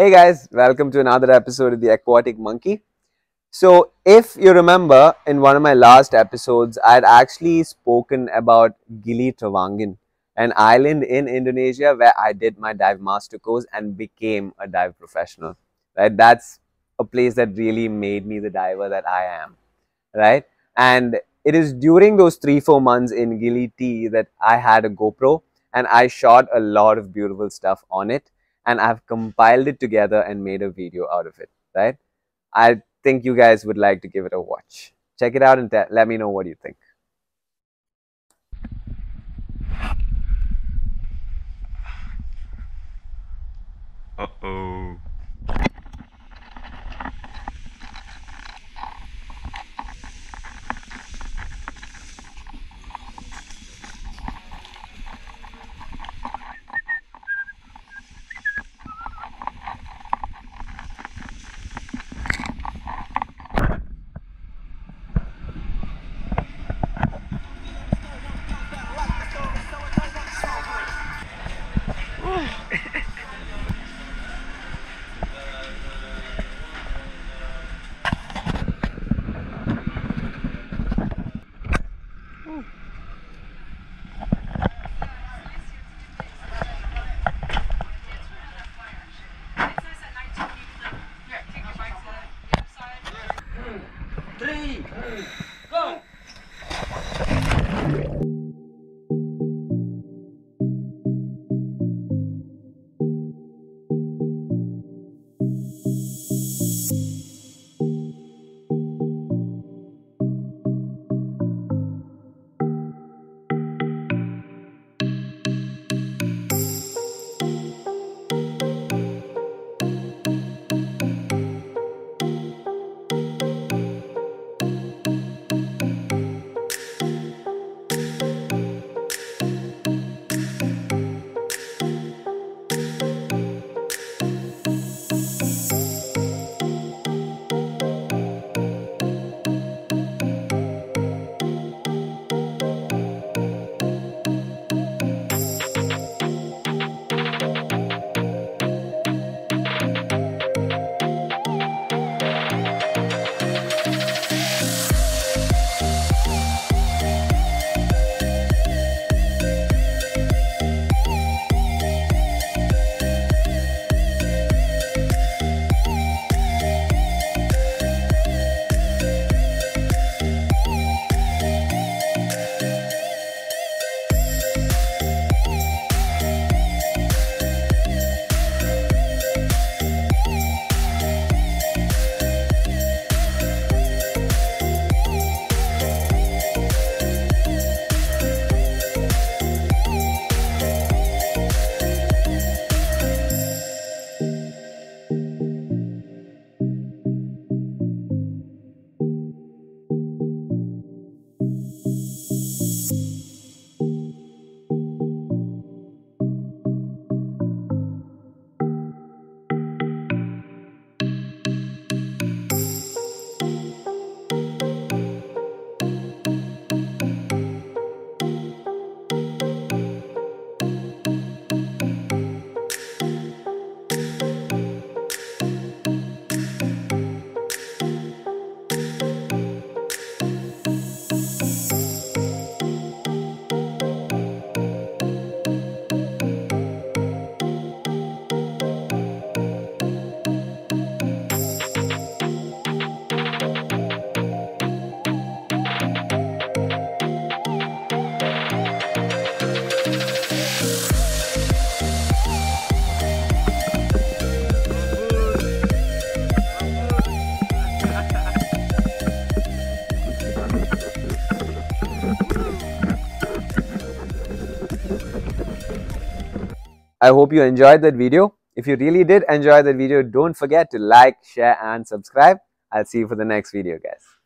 Hey guys, welcome to another episode of the Aquatic Monkey. So if you remember, in one of my last episodes, I had actually spoken about Gili Trawangan, an island in Indonesia where I did my dive master course and became a dive professional. Right? That's a place that really made me the diver that I am. Right? And it is during those 3-4 months in Gili T that I had a GoPro and I shot a lot of beautiful stuff on it. And I've compiled it together and made a video out of it, right? I think you guys would like to give it a watch. Check it out and let me know what you think. Uh-oh. I hope you enjoyed that video. If you really did enjoy that video, don't forget to like, share and subscribe. I'll see you for the next video, guys.